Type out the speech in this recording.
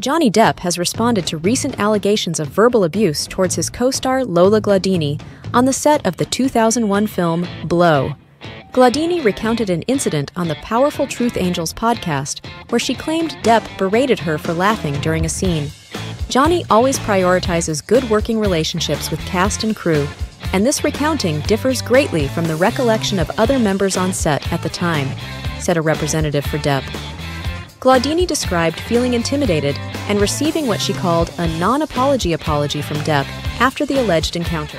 Johnny Depp has responded to recent allegations of verbal abuse towards his co-star Lola Glaudini on the set of the 2001 film Blow. Glaudini recounted an incident on the Powerful Truth Angels podcast where she claimed Depp berated her for laughing during a scene. Johnny always prioritizes good working relationships with cast and crew, and this recounting differs greatly from the recollection of other members on set at the time, said a representative for Depp. Glaudini described feeling intimidated and receiving what she called a non-apology apology from Depp after the alleged encounter.